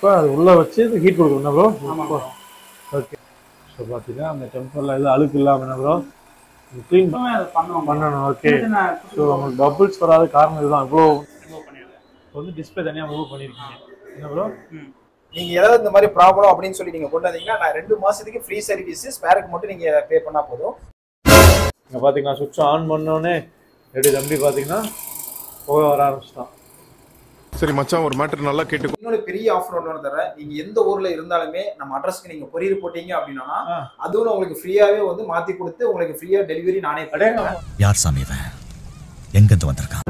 இப்போ அது உள்ளே வச்சு ஹீட் கொடுக்கணும் என்ன ப்ரோ? ஆமாம். ஓகே. ஸோ பார்த்தீங்கன்னா அந்த டெம்பரில் எதுவும் அழுக்கு இல்லாமல் என்ன ப்ரோ க்ளீன் பண்ணணும். ஓகே. ஸோ உங்களுக்கு பபுள்ஸ் வராத காரணம் இதுதான். இவ்வளோ இப்போ வந்து டிஸ்பிளே தனியாக மூவ் பண்ணியிருக்கீங்க என்ன ப்ரோ? நீங்கள் ஏதாவது இந்த மாதிரி ப்ராப்ளம் அப்படின்னு சொல்லி நீங்கள் கொண்டு வந்தீங்கன்னா நான் 2 மாதத்துக்கு ஃப்ரீ சர்வீஸ், ஸ்பேருக்கு மட்டும் நீங்கள் பே பண்ணால் போதும். நீங்கள் பார்த்தீங்கன்னா சுவிட்ச் ஆன் பண்ணோன்னே எப்படி தம்பி பார்த்தீங்கன்னா போக வர ஆரம்பிச்சிட்டான். சரி மச்சான், ஒரு மேட்டர் நல்லா கேட்டுக்கோ. இன்னொரு பெரிய ஆஃபர் ஒன்று தரேன். நீங்க எந்த ஊர்ல இருந்தாலுமே நம்ம அட்ரஸ்க்கு நீங்க கொரியர் போட்டீங்க அப்படின்னா அதுவும் உங்களுக்கு ஃப்ரீயாவே வந்து மாத்தி கொடுத்து உங்களுக்கு ஃப்ரீயா டெலிவரி நானே பண்ணுவேன். யார் சாமி இவன், எங்க இருந்து வந்திருக்கான்?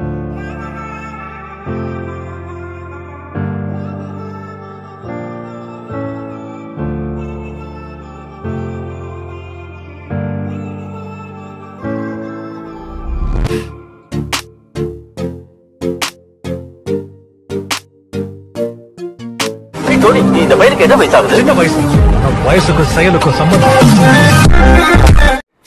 இந்த பையனுக்கு என்ன வயசாகுது? என்ன வயசு? வயசுக்கும் செயலுக்கும் சம்பந்தம்.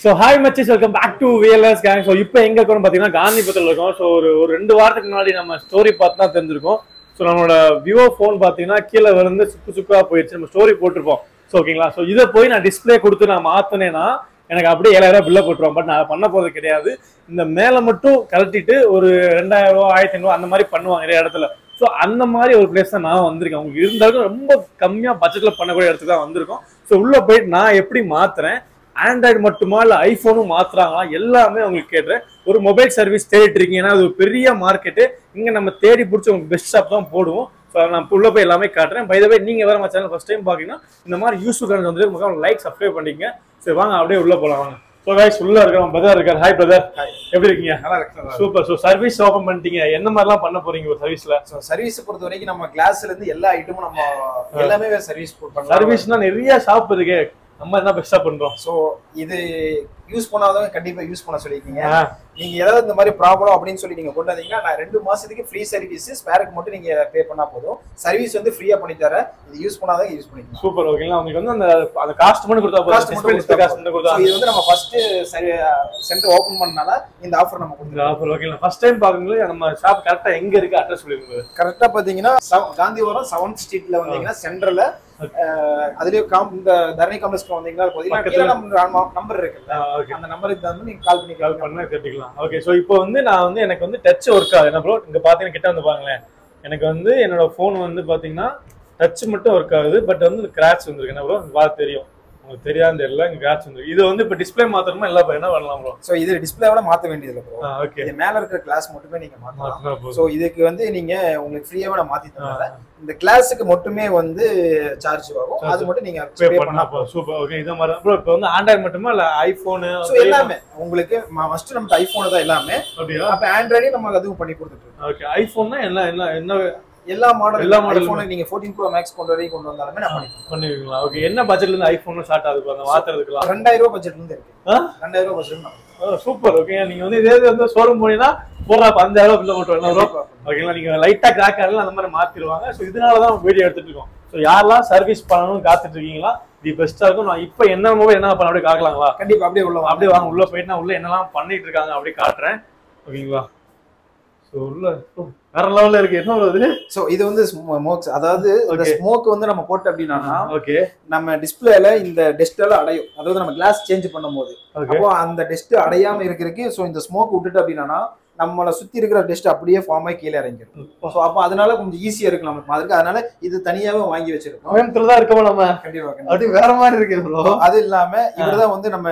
ஸோ ஹாய் மச்சஸ், welcome back to VLS gang. So இப்போ எங்கே இருக்கோம்னு பார்த்தீங்கன்னா காந்திபுரத்தில் இருக்கோம். ஸோ ஒரு 2 வாரத்துக்கு முன்னாடி நம்ம ஸ்டோரி பார்த்து தான் தெரிஞ்சிருக்கோம். ஸோ நம்மளோட விவோ ஃபோன் பார்த்தீங்கன்னா கீழே வந்து சுக்கு சுக்காக போயிடுச்சு. நம்ம ஸ்டோரி போட்டிருப்போம். ஸோ ஓகேங்களா. ஸோ இதை போய் நான் டிஸ்பிளே கொடுத்து நான் மாற்றினேன்னா எனக்கு அப்படியே 7000 பில்லை போட்டுருவோம். பட் நான் பண்ண போகிறது கிடையாது. இந்த மேலே மட்டும் கழட்டிட்டு ஒரு 2000 1500 அந்த மாதிரி பண்ணுவாங்க நிறைய இடத்துல. ஸோ அந்த மாதிரி ஒரு பிளேஸ் தான் நான் வந்திருக்கேன். உங்களுக்கு இருந்தாலும் ரொம்ப கம்மியாக பட்ஜெட்டில் பண்ணக்கூடிய இடத்துக்கு தான் வந்திருக்கோம். ஸோ உள்ளே போயிட்டு நான் எப்படி மாற்றுறேன், ஆண்ட்ராய்டு மட்டுமா இல்லை ஐஃபோனும் மாற்றுறாங்களா எல்லாமே உங்களுக்கு கேட்டுறேன். ஒரு மொபைல் சர்வீஸ் தேடிட்டு இருக்கீங்க, ஏன்னா அது ஒரு பெரிய மார்க்கெட்டு. இங்கே நம்ம தேடி பிடிச்சி உங்களுக்கு பெஸ்ட் ஷாப் தான் போடுவோம். ஸோ நான் உள்ளே போய் எல்லாமே காட்டுறேன். பை தி வே நீங்கள் வேறு நம்ம சேனல் ஃபஸ்ட் டைம் பார்த்தீங்கன்னா இந்த மாதிரி யூஸ்ஃபுல்லாக வந்துட்டு உங்களுக்கு லைக் சப்ஸ்கிரைப் பண்ணிக்கங்க. சரி வாங்க அப்படியே உள்ளே போகலாம். வாங்க. ஸோ காய்ஸ் உள்ளே இருக்கிறோம். பிரதர் இருக்கார். ஹாய் பிரதர், எப்படி இருக்கீங்க? நல்லா இருக்கு. சூப்பர். ஸோ சர்வீஸ் ஓப்பன் பண்ணிட்டீங்க, என்ன மாதிரிலாம் பண்ண போறீங்க ஒரு சர்வீஸ்ல? ஸோ சர்வீஸ் பொறுத்த வரைக்கும் நம்ம கிளாஸ்ல இருந்து எல்லா ஐட்டமும் நம்ம எல்லாமே சர்வீஸ் பண்ணுறோம். சர்வீஸ்னா நிறைய ஷாப் இருக்கு, நம்ம என்ன பெஸ்டா பண்றோம். ஸோ இது யூஸ் பண்ணாதவங்க கண்டிப்பா யூஸ் பண்ண சொல்லிருக்கீங்க. நீங்க ஏதாவது இந்த மாதிரி ப்ராப்ளம் அப்படின்னு சொல்லி நீங்க கொண்டு வந்தீங்கன்னா நான் 2 மாசத்துக்கு ஃப்ரீ சர்வீஸ், ஸ்பேருக்கு மட்டும் நீங்க பே பண்ணா போதும். சர்வீஸ் வந்து ஃப்ரீயா பண்ணி தரேன். இது யூஸ் பண்ணாதவங்க யூஸ் பண்ணிக்கலாம். சூப்பர். ஓகேங்களா. உங்களுக்கு வந்து அந்த காஸ்ட் மட்டும் கொடுத்தா போதும். இது வந்து நம்ம ஃபர்ஸ்ட் சென்டர் ஓபன் பண்ணனால இந்த ஆஃபர் நம்ம கொடுத்துருக்கோம். ஆஃபர் ஓகேங்களா. ஃபர்ஸ்ட் டைம் பாக்கும்போது நம்ம ஷாப் கரெக்டா எங்க இருக்கு அட்ரஸ் சொல்லிருக்கோம். கரெக்டா பாத்தீங்கன்னா காந்திபுரம் 7th ஸ்ட்ரீட்ல வந்தீங்கன்னா சென்டர்ல, அதுலயே இந்த தரணி காம்ப்ளெக்ஸ்ல வந்தீங்கன்னா பாத்தீங்கன்னா நம்பர் இருக்குல்ல, அந்த நம்பருக்கு வந்து நீங்க கால் பண்ணி கேட்டுக்கலாம். ஓகே. சோ இப்போ வந்து நான் வந்து எனக்கு வந்து டச் ஒர்க் ஆகுது என்ன ப்ரோ? இங்க பாத்தீங்கன்னா கிட்ட வந்து பாருங்களேன், எனக்கு வந்து என்னோட போன் வந்து பாத்தீங்கன்னா டச் மட்டும் ஒர்க் ஆகுது. பட் வந்து கிராட்ச் வந்துருக்கு என்ன ப்ரோ? பார்த்து தெரியும் உங்களுக்கு தெரியாது தெரியல, இங்க கிராட்ச் வந்துருக்கு. இது வந்து இப்போ டிஸ்பிளே மாத்தணுமா எல்லா என்ன பண்ணலாம் ப்ரோ? சோ இது டிஸ்பிளேவோட மாத்த வேண்டியது இல்ல ப்ரோ. ஓகே. இது மேல இருக்கிற கிளாஸ் மட்டுமே நீங்க மாத்தலாம். சோ இதுக்கு வந்து நீங்க உங்களுக்கு ஃப்ரீயாவே மாத்தி தரேன். இந்த கிளாஸுக்கு மட்டுமே வந்து சார்ஜ் ஆகும், அது மட்டும் நீங்க பே பண்ணா போதும். சூப்பர். ஓகே. இத மாதிரி ப்ரோ இப்போ வந்து ஆண்ட்ராய்டு மட்டுமா இல்ல ஐபோன் எல்லாமே உங்களுக்கு ஃபர்ஸ்ட் நம்ம ஐபோன் தான் எல்லாமே. அப்ப ஆண்ட்ராய்டு நம்ம அதுவும் பண்ணி கொடுத்துட்டோம். ஓகே. ஐபோன்னா என்ன என்ன என்ன எல்லா மாடல் ஐபோன் நீங்க 14 Pro Max கொண்டு வந்தாலுமே நான் பண்ணிக்கலாம். ஓகே. என்ன பட்ஜெட்ல இருந்து ஐபோன் ஸ்டார்ட் ஆகுது அந்த வாத்துறதுக்குலாம்? 2000 ரூபாய் பட்ஜெட்ல இருந்து இருக்கு. 2000 ரூபாய் பட்ஜெட்ல. சூப்பர். ஓகே. நீங்க வந்து இதே வந்து ஷோரூம் போனீங்கன்னா போறா 5000 ரூபாய் பில்ல போட்டுறலாம் ப்ரோ. ஓகேங்களா. நீங்க லைட்டா கிராக் ஆகலாம் அந்த மாதிரி மாத்திடுவாங்க. ஸோ இதனால தான் வீடியோ எடுத்துட்டு இருக்கோம். ஸோ யாரெல்லாம் சர்வீஸ் பண்ணணும்னு காத்துட்டு இருக்கீங்களா இது பெஸ்ட்டாக இருக்கும். நான் இப்போ என்ன மூவ் என்ன பண்ண அப்படியே காக்கலாங்களா? கண்டிப்பா. அப்படியே உள்ள அப்படியே வாங்க. உள்ள போயிட்டு நான் உள்ள என்னெல்லாம் பண்ணிட்டு இருக்காங்க அப்படியே காட்டுறேன். ஓகேங்களா. ஸோ உள்ள வேற லெவலில் இருக்கு. என்ன வருது? ஸோ இது வந்து ஸ்மோக்ஸ், அதாவது இந்த ஸ்மோக் வந்து நம்ம போட்டு அப்படின்னா ஓகே நம்ம டிஸ்பிளேல இந்த டெஸ்ட்டால அடையும். அதாவது நம்ம கிளாஸ் சேஞ்ச் பண்ணும் போது அப்போ அந்த டெஸ்ட் அடையாம இருக்கிறதுக்கு ஸோ இந்த ஸ்மோக் விட்டுட்டு அப்படின்னா நம்மளை சுத்தி இருக்கிற டெஸ்ட் அப்படியே ஃபார்ம் ஆகி கீழே இறங்கிடும். ஸோ அப்போ அதனால கொஞ்சம் ஈஸியா இருக்கு நமக்கு மாதிரி. அதனால இது தனியாவே வாங்கி வச்சிருக்கோம். கோயம்புத்தூர் தான் இருக்கோம் நம்ம. கண்டிப்பா. அது வேற மாதிரி இருக்கு. அது இல்லாம இவர்தான் வந்து நம்ம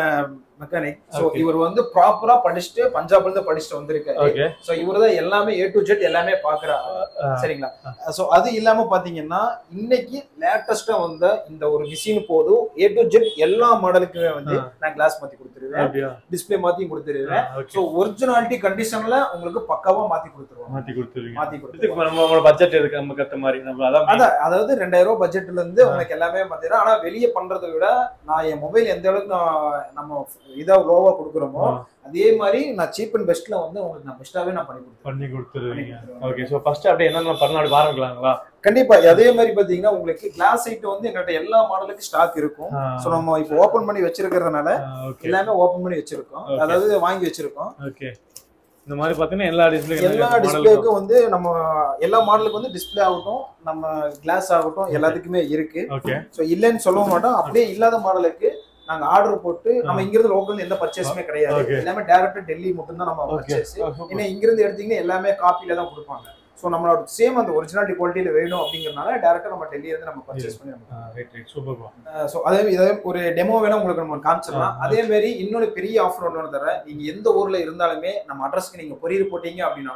மெக்கானிக். சோ இவர் வந்து ப்ராப்பரா படிச்சுட்டு பஞ்சாப்ல இருந்து படிச்சுட்டு வந்திருக்காரு. சோ இவர்தான் எல்லாமே A to Z எல்லாமே பாக்குறாரு. சரிங்களா. சோ அது இல்லாம பாத்தீங்கன்னா இன்னைக்கு லேட்டஸ்டா வந்த இந்த ஒரு மிஷின் போதும் A to Z எல்லா மாடலுக்குமே வந்து நான் கிளாஸ் மாத்தி கொடுத்துருவேன், டிஸ்பிளே மாத்தியும் கொடுத்துருவேன். சோ ஒரிஜினாலிட்டி கண்டிஷன்ல உங்களுக்கு பக்காவா மாத்தி கொடுத்துருவோம். மாத்தி கொடுத்துருவோம். நம்மளோட பட்ஜெட் இருக்கு நம்ம கட்ட மாதிரி நம்ம அதான் அதாவது 2000 ரூபாய் பட்ஜெட்ல இருந்து உங்களுக்கு எல்லாமே மாத்திடுறோம். ஆனா வெளியே பண்றதை விட நான் என் மொபைல் எந்த அளவுக்கு நம்ம இதா லோவா கொடுக்குறோமோ அதே மாதிரி நான் சீப் அண்ட் பெஸ்ட்ல வந்து உங்களுக்கு நான் பெஸ்ட்டாவே நான் பண்ணி கொடுத்துருவேன். ஓகே. சோ ஃபர்ஸ்ட் அப்படியே என்னென்ன பண்ணலாம் பாருங்களாங்களா? கண்டிப்பா. அதே மாதிரி பாத்தீங்கன்னா உங்களுக்கு கிளாஸ் ஐட் வந்து எங்கள்கிட்ட எல்லா மாடலுக்கும் ஸ்டாக் இருக்கும். சோ நம்ம இப்போ ஓபன் பண்ணி வச்சிருக்கிறதுனால எல்லாமே ஓபன் பண்ணி வச்சிருக்கோம், அதாவது வாங்கி வச்சிருக்கோம். ஓகே. இந்த மாதிரி பார்த்தீங்கன்னா எல்லா டிஸ்ப்ளேக்கும் வந்து நம்ம எல்லா மாடலுக்கு வந்து டிஸ்ப்ளே ஆகட்டும் நம்ம கிளாஸ் ஆகட்டும் எல்லாத்துக்குமே இருக்கு. சோ இல்லன்னு சொல்ல மாட்டோம். அப்படியே இல்லாத மாடலுக்கு நாங்க ஆர்டர் போட்டு நம்ம இங்க இருந்து லோக்கல்ல எந்த பர்ச்சேஸ்மே கிடையாது. எல்லாமே டைரக்டா டெல்லி மட்டும் தான் நம்ம பர்ச்சேஸ். ஏன்னா இங்க இருந்து எடுத்தீங்கன்னா எல்லாமே காப்பில தான் கொடுப்பாங்க. சோ நம்மளோட சேம் அந்த ஒரிஜினாலிட்டி குவாலிட்டில வேணும் அப்படிங்கறனால டைரக்டா நம்ம டெல்லில இருந்து நம்ம பர்ச்சேஸ் பண்ணி நம்ம ரைட் ரைட் சூப்பர்வா. சோ அதே ஒரு டெமோ வேணா உங்களுக்கு நம்ம காமிச்சலாம். அதே மாதிரி இன்னொரு பெரிய ஆஃபர் ஒன்னு தரேன். நீங்க எந்த ஊர்ல இருந்தாலுமே நம்ம அட்ரஸ்க்கு நீங்க கொரியர் போட்டீங்க அப்படினா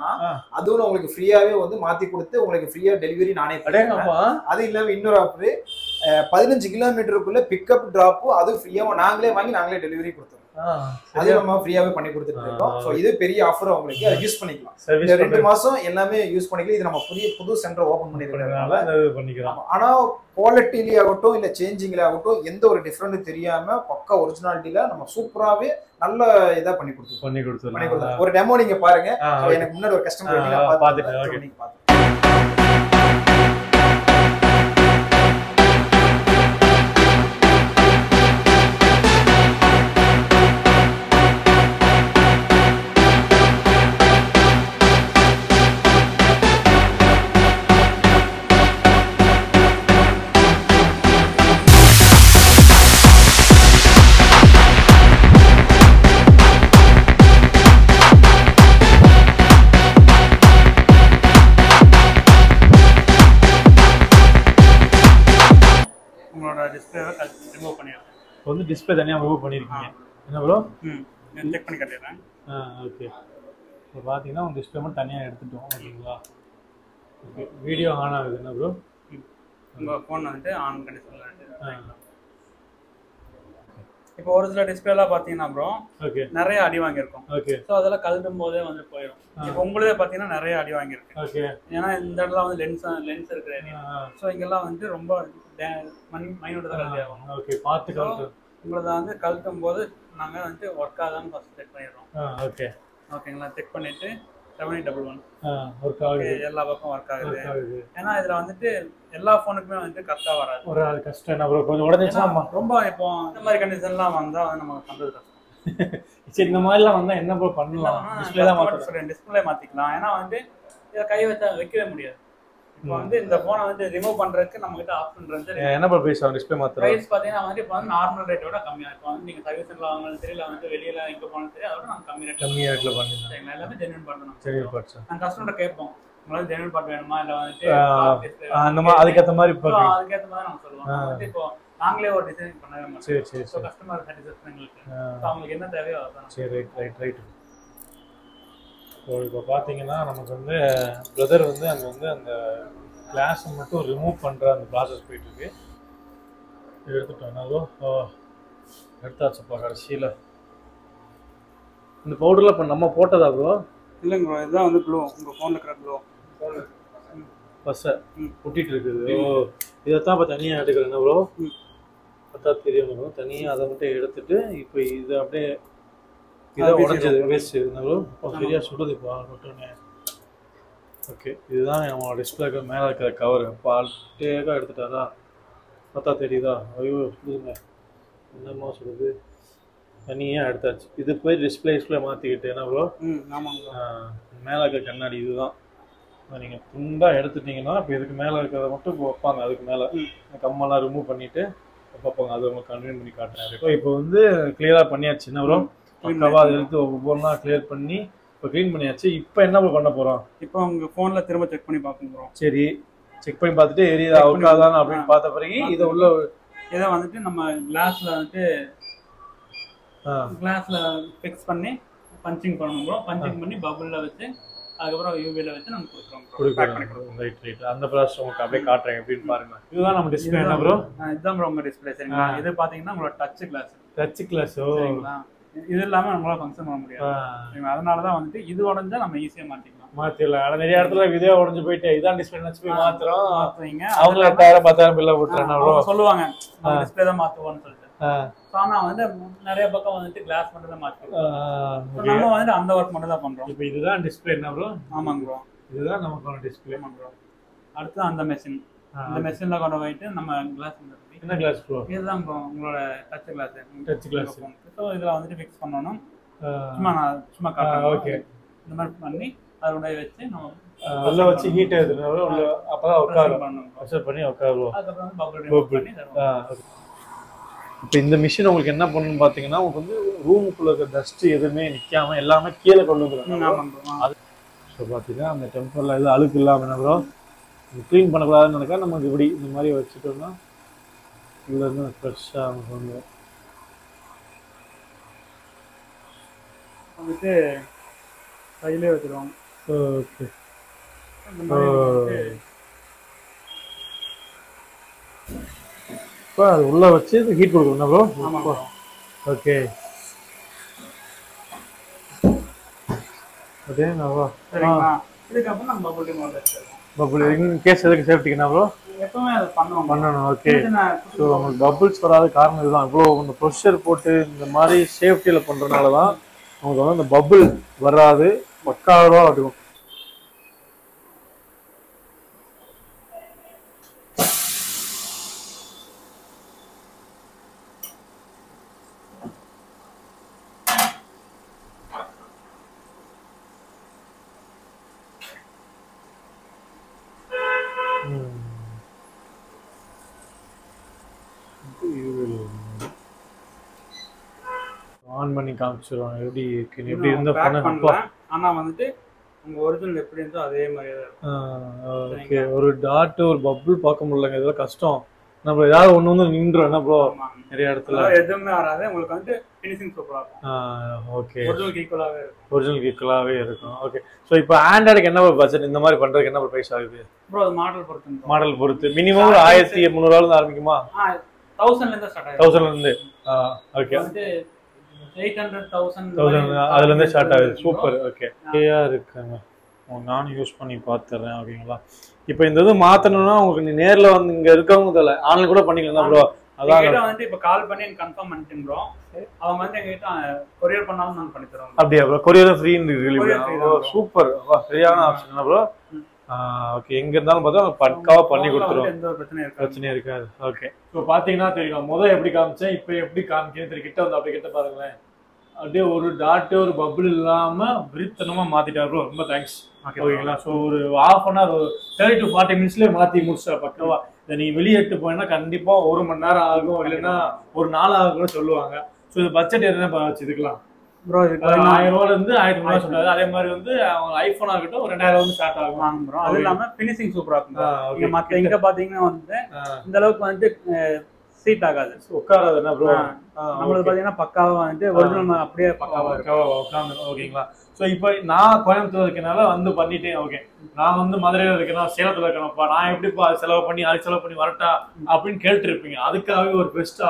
அதுவும் உங்களுக்கு ஃப்ரீயாவே வந்து மாத்தி கொடுத்து உங்களுக்கு ஃப்ரீயா டெலிவரி நானே பண்ணுவேன். அது இல்லாம இன்னொரு ஆஃபர் 15 கிலோமீட்டருக்குள்ள பிக்அப் டிராப் அது ஃப்ரீயா நாங்களே வாங்கி நாங்களே டெலிவரி கொடுத்தோம். அது நம்ம ஃப்ரீயாவே பண்ணி கொடுத்துட்டு இருக்கோம். சோ இது பெரிய ஆஃபர் உங்களுக்கு அதை யூஸ் பண்ணிக்கலாம். இந்த 2 மாசம் எல்லாமே யூஸ் பண்ணிக்கலாம். இது நம்ம புது சென்டர் ஓபன் பண்ணிருக்கிறதுனால அது பண்ணிக்கலாம். ஆனா குவாலிட்டில ஆகட்டும் இல்ல சேஞ்சிங்ல ஆகட்டும் எந்த ஒரு டிஃபரன்ஸ் தெரியாம பக்கா ஒரிஜினாலிட்டில நம்ம சூப்பராவே நல்ல இதா பண்ணி கொடுத்து பண்ணி கொடுத்தோம். ஒரு டெமோ நீங்க பாருங்க. எனக்கு முன்னாடி ஒரு கஸ்டமர் பாத்துட்டு வந்து டிஸ்ப்ளே தனியா மூவ் பண்ணிருக்கீங்க என்ன bro? நான் செக் பண்ணி காட்டுறேன். ஓகே. இப்போ பாத்தீங்கன்னா ஒரு டிஸ்ப்ளே மட்டும் தனியா எடுத்துட்டோம் ஓகேங்களா? ஓகே. வீடியோ ஆன் ஆகுது என்ன bro? நம்ம ஃபோன் வந்து ஆன் கண்டிஷன்ல இருக்கு. இப்போ ஒரு சில டிஸ்ப்ளேல பாத்தீங்கன்னா bro நிறைய அடி வாங்கி இருக்கும். ஓகே. சோ அதெல்லாம் கழுடும்போதே வந்து போயிடும். இப்போ உங்களுதே பாத்தீங்கன்னா நிறைய அடி வாங்கி இருக்கு. ஓகே. ஏன்னா இந்த இடத்துல வந்து லென்ஸ் இருக்கு. சோ இதெல்லாம் வந்து ரொம்ப மைனூட்டா தான் அடி ஆகும். ஓகே. பார்த்து கழுடு உங்களத வந்து கழுடும்போது நாங்க வந்து வர்க் ஆகாம ஃபர்ஸ்ட் செக் பண்ணிரோம். ஓகே. ஓகேங்களா? செக் பண்ணிட்டு 7811 வர்க் ஆகுது. எல்லா பக்கம் வர்க் ஆகுது. ஏன்னா இதல வந்துட்டு எல்லா ஃபோனுக்குமே வந்து கரெக்ட்டா வராது. ஒரு அது கஷ்டம் என்ன bro? கொஞ்சம் உடைஞ்சிச்சா ரொம்ப இப்போ இந்த மாதிரி கண்டிஷன்லாம் வந்தா நம்ம பண்றது கஷ்டம். சரி இந்த மாதிரி எல்லாம் வந்தா என்ன bro பண்ணலாம்? டிஸ்ப்ளே தான் மாத்தலாம். டிஸ்ப்ளே மாத்திக்கலாம். ஏன்னா வந்து இத கை வச்சா வைக்கவே முடியாது. இப்போ வந்து இந்த ஃபோனை வந்து ரிமூவ் பண்றதுக்கு நம்ம கிட்ட ஆப்ஷன் இருக்கு. என்ன bro பிரைஸ் ஆ டிஸ்ப்ளே மாத்தலாம்? பிரைஸ் பாத்தீங்கன்னா வந்து இப்போ நார்மல் ரேட்டோட கம்மியா இருக்கும். வந்து நீங்க சர்வீஸ்ல வாங்குறது தெரியல வந்து வெளியில எங்க போனாலும் தெரியல அதோட நான் கம்மி ரேட்ல பண்ணிடலாம். எல்லாமே ஜென்யூன் பண்ணனும். சரி பார்ட் சார். நான் கஸ்டமர்ட்ட கேப்போம். உங்களுக்கு ஜென்யூன் பார்ட் வேணுமா இல்ல வந்து அந்த மாதிரி அதுக்கேத்த மாதிரி பார்க்கலாம். அதுக்கேத்த மாதிரி நான் சொல்றேன். வந்து இப்போ நாங்களே ஒரு டிசைன் பண்ணவே மாட்டோம். சரி சரி. சோ கஸ்டமர் சாட்டிஸ்ஃபேக்ஷன் உங்களுக்கு. சோ உங்களுக்கு என்ன தேவையோ அதான். சரி ரைட். ஸோ இப்போ பார்த்தீங்கன்னா நமக்கு வந்து பிரதர் வந்து அங்கே வந்து அந்த கிளாஸை மட்டும் ரிமூவ் பண்ணுற அந்த ப்ராசஸ் போயிட்டுருக்கு. எடுத்துட்டோம் அதுவும் எடுத்தாச்சுப்பா கடைசியில் இந்த பவுடரில் இப்போ நம்ம போட்டதா ப்ரோ? இல்லைங்க ப்ரோ இதுதான் வந்து ப்ளோ உங்கள் ஃபோனில் இருக்கிற ப்ளோ ஃபோனில் பஸ்ஸை ஒட்டிகிட்டு இருக்குது. ஓ இதைத்தான் இப்போ தனியாக எடுக்கிறேன் ப்ரோ. பார்த்தா தெரியும் ப்ரோ. தனியாக அதை மட்டும் எடுத்துட்டு இப்போ இதை அப்படியே இதான் உடஞ்சது வேஸ்ட் இருந்தாலும் இப்போ சரியா சுடுது. இப்போ மட்டும் ஓகே இதுதான் நம்ம டிஸ்பிளேக்கு மேலே இருக்கிற கவர். இப்போ ஆல்டேக்காக எடுத்துட்டாரா பார்த்தா தெரியுதா? ஐயோ சுடுதுங்க என்னம்மா சுடுது. தனியாக எடுத்தாச்சு. இது போய் டிஸ்பிளே மாற்றிக்கிட்டு என்ன ப்ரோ? ஆமாங்க மேலே இருக்கிற கண்ணாடி இதுதான். நீங்கள் துண்டாக எடுத்துட்டிங்கன்னா இப்போ இதுக்கு மேலே இருக்கிறத மட்டும் இப்போ வைப்பாங்க. அதுக்கு மேலே கம்மெல்லாம் ரிமூவ் பண்ணிவிட்டு பார்ப்பாங்க. அது உங்களுக்கு கன்வீன் பண்ணி காட்டுறேன். இப்போ வந்து கிளியராக பண்ணியாச்சு என்ன ப்ரோ? பக்காவா எடுத்து ஒவ்வொன்றா கிளியர் பண்ணி இப்போ க்ளீன் பண்ணியாச்சு. இப்போ என்ன பண்ண போகிறோம்? இப்போ உங்கள் ஃபோனில் திரும்ப செக் பண்ணி பார்க்குறோம். சரி செக் பண்ணி பார்த்துட்டு ஏரியா அவுட் ஆகுதானு அப்படின்னு பார்த்த பிறகு இதை உள்ள இதை வந்துட்டு நம்ம கிளாஸில் ஃபிக்ஸ் பண்ணி பஞ்சிங் பண்ணுறோம். பஞ்சிங் பண்ணி பபுளில் வச்சு அதுக்கப்புறம் யூபியில் வச்சு நம்ம கொடுக்குறோம். ரைட். அந்த ப்ராசஸ் உங்களுக்கு அப்படியே காட்டுறேன் அப்படின்னு பாருங்க. இதுதான் நம்ம டிஸ்பிளே என்ன ப்ரோ? இதுதான் ப்ரோ உங்கள் டிஸ்பிளே. சரிங்களா? இது பார்த்தீங்கன்னா உங்களோட டச் கிளாஸோ சரிங்களா? இது இல்லாம நம்மளால ஃபங்க்ஷன் பண்ண முடியாது. அதனாலதான் வந்துட்டு இது உடஞ்சா நம்ம ஈஸியா மாத்திக்கலாம். ஆனா நிறைய இடத்துல இதே உடஞ்சு போயிட்டு இதான் டிஸ்பிளே நினைச்சு போய் மாத்துறோம். அவங்கள 10,000 பில்ல போட்டுறாங்க சொல்லுவாங்க டிஸ்பிளே தான் மாத்துவோம்னு சொல்லிட்டு. ஆனா வந்து நிறைய பக்கம் வந்துட்டு கிளாஸ் மட்டும் தான் மாத்திக்கிறோம். நம்ம வந்துட்டு அந்த ஒர்க் மட்டும் தான் பண்றோம். இப்போ இதுதான் டிஸ்பிளே என்ன ப்ரோ? ஆமாங்க இதுதான் நமக்கான டிஸ்பிளே பண்றோம். அடுத்து அந்த மெஷின் கொண்டு போயிட்டு நம்ம கிளாஸ் என்ன கிளாஸ் ப்ரோ? இதுதான் ப்ரோ உங்களோட டச் கிளாஸ். ஸோ இதில் வந்துட்டு ஃபிக்ஸ் பண்ணணும். சும்மா நான் காட்டுறேன். ஓகே இந்த மிஷின் உங்களுக்கு என்ன பண்ணனும் பாத்தீங்கன்னா வந்து ரூமுக்குள்ள இருக்க டஸ்ட் எதுமே நிக்காம எல்லாமே கீழ கொண்டு வந்துரும். சோ பாத்தீங்கன்னா அந்த டெம்பரல இது அழுக்கு இல்லாம என்ன bro க்ளீன் பண்ண கூடாதுன்னு நினைச்சா நம்ம இப்படி இந்த மாதிரி வச்சிட்டோம்னா உள்ள இருந்து ஃப்ரெஷ்ஷா வந்துரும். அதுக்கு கையிலே வச்சிரோம். ஓகே இந்த மாதிரி பாரு உள்ள வச்சு ஹீட் கொடுக்கணும் bro. ஆமா bro. ஓகே அதே நாவா சரிங்களா. இதுக்கு அப்புறம் நம்ம பப்ளிங் மாட்டோம். பப்ளிங் கேஸ் எதுக்கு சேஃப்டிக்குனா bro எப்பவுமே அது பண்ணனும். ஓகே சோ நம்ம பபிள்ஸ் வராத காரணம் இதுதான். இவ்வளவு அந்த பிரஷர் போட்டு இந்த மாதிரி சேஃப்டில பண்றனால தான் நமக்கு அந்த பபிள் வராது. பக்காவா இருக்கும். ஆன் பண்ணி காமிச்சிரோம் எப்படி இருக்கு எப்படி இருந்தா பண்ணப்பா. ஆனா வந்துட்டு உங்க ஒரிஜினல் எப்படி இருந்தோ அதே மாதிரியே இருக்கு. ஓகே ஒரு டாட் ஒரு பப்பிள் பார்க்க முடியலங்க. இதெல்லாம் கஷ்டம். நம்ம ஏதாவது ஒண்ணு வந்து நின்றோம் என்ன bro நிறைய இடத்துல எதுமே வராது. உங்களுக்கு வந்து ஃபினிஷிங் சூப்பரா இருக்கும். ஓகே ஒரிஜினல் ஈக்குவலாவே இருக்கும். ஓகே சோ இப்போ ஆண்ட்ராய்டுக்கு என்ன பட்ஜெட் இந்த மாதிரி பண்றதுக்கு என்ன பிரைஸ் ஆகுது bro? அது மாடல் பொறுத்து மினிமம் 1300 ல இருந்து ஆரம்பிக்குமா? 1000 ல இருந்து ஸ்டார்ட் ஆகுது. 1000 ல இருந்து ஓகே வந்து 800,000 அதுல இருந்து ஸ்டார்ட் ஆகுது. சூப்பர். ஓகே கேயா இருக்குங்க. நான் யூஸ் பண்ணி பாத்துறேன் அப்படிங்களா. இப்போ இந்த இது மாத்தணும்னா உங்களுக்கு நேர்ல வந்து இங்க இருக்கவங்க தெல ஆன்லைன் கூட பண்ணிக்கலாம் bro. அதான் வந்து இப்போ கால் பண்ணி கன்ஃபார்ம் பண்ணிட்டேன் bro. அவங்க வந்து என்கிட்ட courier பண்ணாலும் நான் பண்ணி தரோம். அப்படியே bro courier free delivery. Super. சரியான ஆப்ஷன் bro. ஓகே எங்க இருந்தாலும் பார்த்தா பட்காவா பண்ணி கொடுத்துரும். எந்த பிரச்சனையும் இருக்காது. ஓகே இப்போ பாத்தீங்கன்னா தெரியும் முதல்ல எப்படி காமிச்சேன் இப்போ எப்படி காமிக்கிறேன்னு தெரியும். கிட்ட வந்து அப்படியே கிட்ட பாருங்களேன். அப்படியே ஒரு டாட் ஒரு பப்பிள் இல்லாம விரித்தனமா மாத்திட்டாரு. ரொம்ப தேங்க்ஸ். ஓகேங்களா. ஸோ ஒரு half an hour 30 to 40 minutes மாத்தி முடிச்சா பக்கவா. இதை நீங்க வெளியேட்டு போனீங்கன்னா கண்டிப்பா 1 மணி நேரம் ஆகும், இல்லைன்னா ஒரு நாள் ஆகும்னு சொல்லுவாங்க. ஸோ இது பட்ஜெட் எதுனா வச்சுக்கலாம் bro. 1000 ரூபாயில இருந்து 1500 சொல்றாரு. அதே மாதிரி வந்து அவங்க ஐபோன் ஆகட்டும் 2000 வந்து ஸ்டார்ட் ஆகும் bro. அது இல்லாம ஃபினிஷிங் சூப்பரா இருக்கும். நீங்க மத்த எங்க பாத்தீங்கன்னா வந்து இந்த அளவுக்கு வந்து சீட் ஆகாது, உட்காராது என்ன bro. நம்மளுக்கு பாத்தீங்கன்னா பக்காவா வந்து ஒரிஜினல் அப்படியே பக்காவா உட்காந்து. ஓகேங்களா. சோ இப்போ நான் கோயம்புத்தூர் இருக்கனால வந்து பண்ணிட்டேன். ஓகே நான் வந்து மதுரையில இருக்கேன், சேலத்துல இருக்கேன்ப்பா, நான் எப்படிப்பா செலவு பண்ணி வரட்டா அப்படின்னு கேட்டு இருப்பீங்க. அதுக்காகவே ஒரு பெஸ்ட்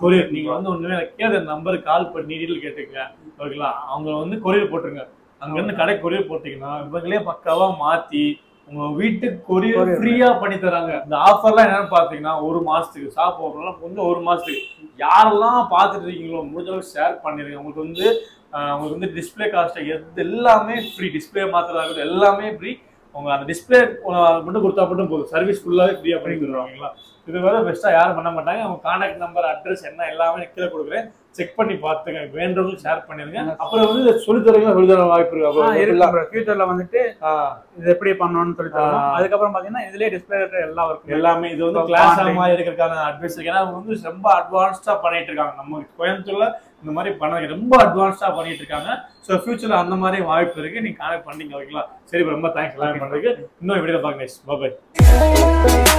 கொரியர். நீங்க வந்து ஒண்ணுமே கேட்க நம்பருக்கு கால் பண்ணி டீட்டெயில் கேட்டுக்கங்க. ஓகேங்களா. அவங்க வந்து கொரியர் போட்டுருங்க. அங்க இருந்து கடை கொரியர் போட்டீங்கன்னா இவங்களே பக்காவா மாத்தி உங்க வீட்டுக்கு கொரியர் ஃப்ரீயா பண்ணி தராங்க. இந்த ஆஃபர்லாம் என்னன்னு பாத்தீங்கன்னா 1 மாசத்துக்கு ஷாப் ஓப்பன்லாம் வந்து 1 மாசத்துக்கு. யாரெல்லாம் பாத்துட்டு இருக்கீங்களோ முடிஞ்ச அளவுக்கு ஷேர் பண்ணிருக்கீங்க. உங்களுக்கு வந்து உங்களுக்கு வந்து டிஸ்பிளே காஸ்ட் எது எல்லாமே ஃப்ரீ. டிஸ்பிளே மாத்திரம் எல்லாமே ஃப்ரீ. அவங்க அந்த டிஸ்பிளே மட்டும் கொடுத்தா மட்டும் போதும். சர்வீஸ் ஃபுல்லாகவே ஃப்ரீ அப்படி கொடுக்குறாங்களா. இது வேற பெஸ்ட்டாக யாரும் பண்ண மாட்டாங்க. அவங்க கான்டாக்ட் நம்பர் அட்ரஸ் என்ன எல்லாமே கீழே கொடுக்குறேன். செக் பண்ணி பார்த்துங்க. வேண்டவங்களுக்கு ஷேர் பண்ணிடுங்க. அப்புறம் வந்து சொல்லித்தரீங்களா? சொல்லித்தர வாய்ப்பு இருக்கு. ஃபியூச்சர்ல வந்துட்டு இது எப்படி பண்ணணும்னு சொல்லி தரலாம். அதுக்கப்புறம் பார்த்தீங்கன்னா இதுலேயே டிஸ்பிளே எல்லாம் இருக்கும். எல்லாமே இது வந்து கிளாஸாக இருக்கிறதுக்கான அட்வைஸ் இருக்கு. ஏன்னா அவங்க வந்து ரொம்ப அட்வான்ஸ்டாக பண்ணிட்டு இருக்காங்க. நம்ம கோயம்புத்தூர்ல இந்த மாதிரி பண்ண ரொம்ப அட்வான்ஸா பண்ணிட்டு இருக்காங்க. ஸோ ஃபியூச்சர்ல அந்த மாதிரி வாய்ப்பு இருக்கு. நீங்க கான்டாக்ட் பண்ணீங்க. ஓகேங்களா. சரி ரொம்ப தேங்க்ஸ் எல்லாமே பண்றதுக்கு. இன்னும் வீடியோ பாருங்க. பாய்.